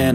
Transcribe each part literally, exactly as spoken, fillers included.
Man,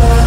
la.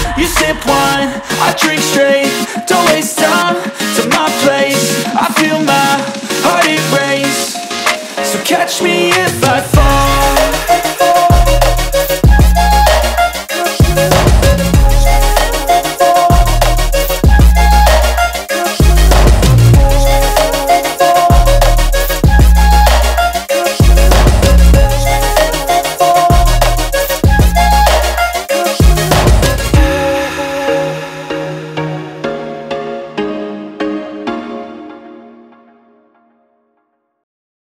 You sip wine, I drink straight, don't waste time to my place. I feel my heart erase, so catch me if I fall.